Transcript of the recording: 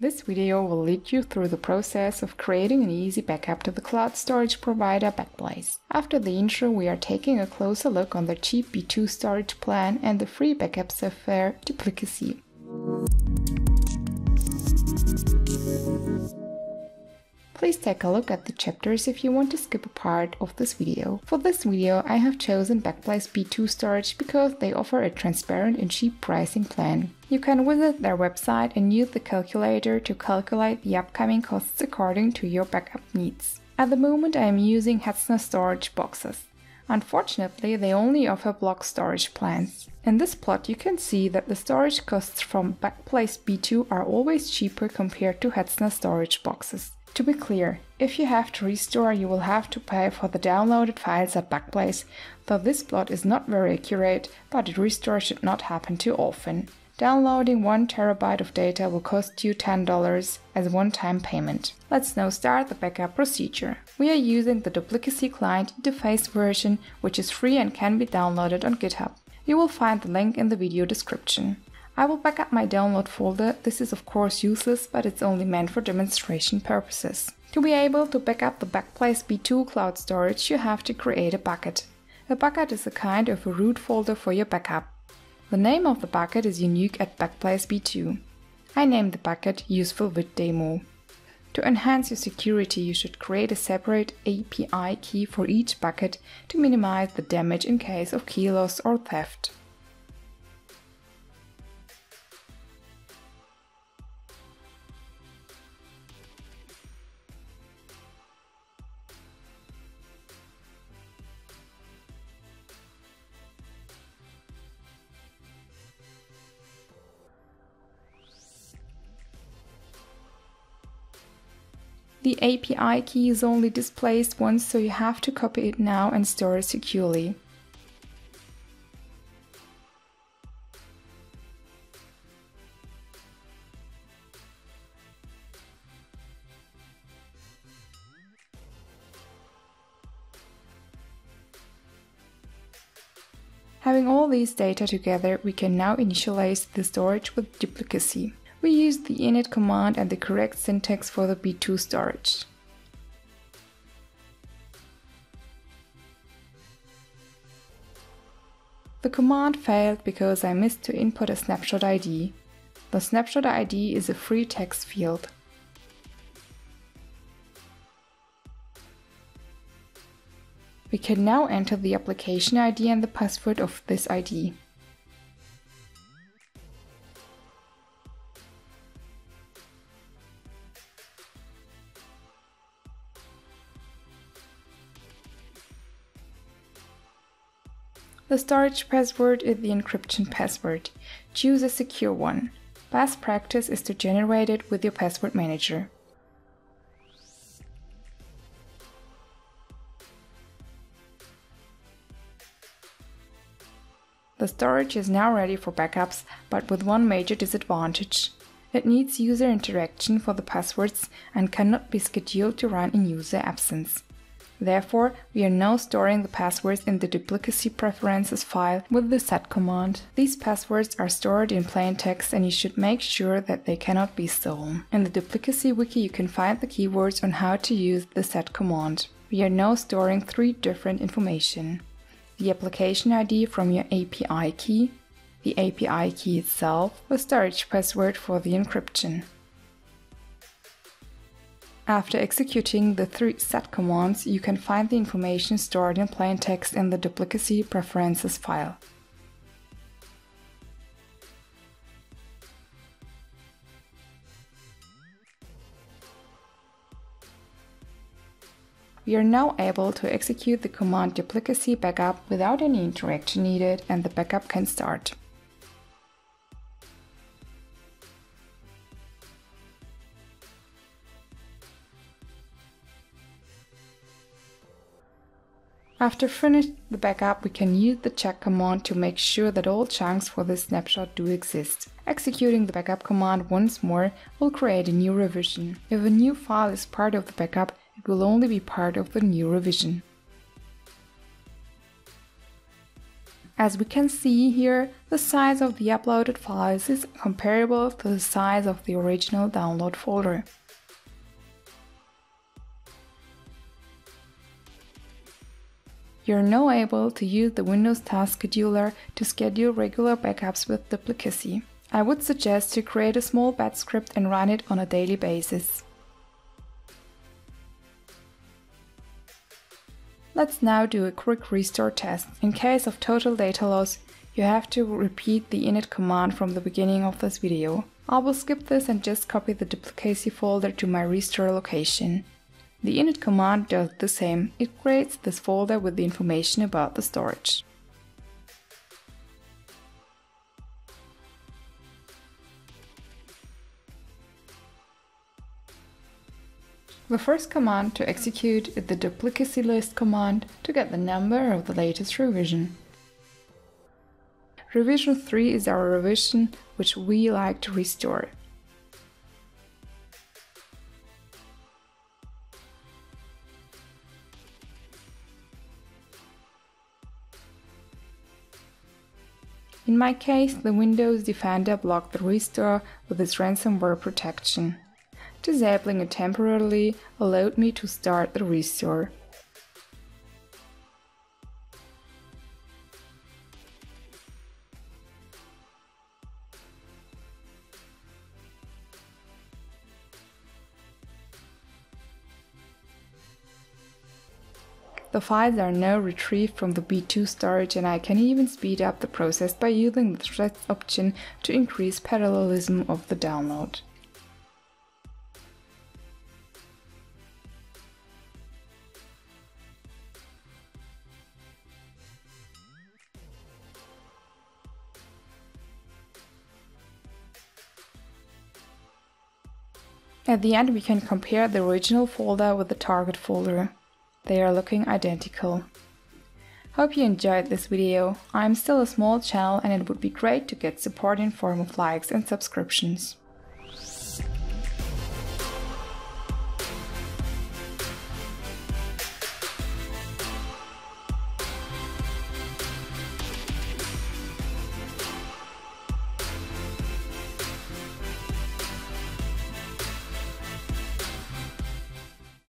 This video will lead you through the process of creating an easy backup to the cloud storage provider Backblaze. After the intro, we are taking a closer look on the cheap B2 storage plan and the free backup software Duplicacy. Please take a look at the chapters if you want to skip a part of this video. For this video, I have chosen Backblaze B2 storage because they offer a transparent and cheap pricing plan. You can visit their website and use the calculator to calculate the upcoming costs according to your backup needs. At the moment, I am using Hetzner storage boxes. Unfortunately, they only offer block storage plans. In this plot, you can see that the storage costs from Backblaze B2 are always cheaper compared to Hetzner storage boxes. To be clear, if you have to restore, you will have to pay for the downloaded files at Backblaze, though this plot is not very accurate, but a restore should not happen too often. Downloading 1 terabyte of data will cost you $10 as a one-time payment. Let's now start the backup procedure. We are using the Duplicacy client interface version, which is free and can be downloaded on GitHub. You will find the link in the video description. I will back up my download folder. This is of course useless, but it's only meant for demonstration purposes. To be able to back up the Backblaze B2 cloud storage, you have to create a bucket. A bucket is a kind of a root folder for your backup. The name of the bucket is unique at Backblaze B2. I named the bucket Useful with Demo. To enhance your security, you should create a separate API key for each bucket to minimize the damage in case of key loss or theft. The API key is only displaced once, so you have to copy it now and store it securely. Having all these data together, we can now initialize the storage with Duplicacy. We use the init command and the correct syntax for the B2 storage. The command failed because I missed to input a snapshot ID. The snapshot ID is a free text field. We can now enter the application ID and the password of this ID. The storage password is the encryption password. Choose a secure one. Best practice is to generate it with your password manager. The storage is now ready for backups, but with one major disadvantage. It needs user interaction for the passwords and cannot be scheduled to run in user absence. Therefore, we are now storing the passwords in the Duplicacy preferences file with the set command. These passwords are stored in plain text and you should make sure that they cannot be stolen. In the Duplicacy wiki you can find the keywords on how to use the set command. We are now storing three different information. The application ID from your API key, the API key itself, the storage password for the encryption. After executing the three set commands, you can find the information stored in plain text in the Duplicacy preferences file. We are now able to execute the command Duplicacy backup without any interaction needed, and the backup can start. After finished the backup, we can use the check command to make sure that all chunks for this snapshot do exist. Executing the backup command once more will create a new revision. If a new file is part of the backup, it will only be part of the new revision. As we can see here, the size of the uploaded files is comparable to the size of the original download folder. You're now able to use the Windows Task Scheduler to schedule regular backups with Duplicacy. I would suggest to create a small batch script and run it on a daily basis. Let's now do a quick restore test. In case of total data loss, you have to repeat the init command from the beginning of this video. I will skip this and just copy the Duplicacy folder to my restore location. The init command does the same. It creates this folder with the information about the storage. The first command to execute is the Duplicacy list command to get the number of the latest revision. Revision 3 is our revision which we like to restore. In my case, the Windows Defender blocked the restore with its ransomware protection. Disabling it temporarily allowed me to start the restore. The files are now retrieved from the B2 storage, and I can even speed up the process by using the threads option to increase parallelism of the download. At the end, we can compare the original folder with the target folder. They are looking identical. Hope you enjoyed this video. I am still a small channel and it would be great to get support in form of likes and subscriptions.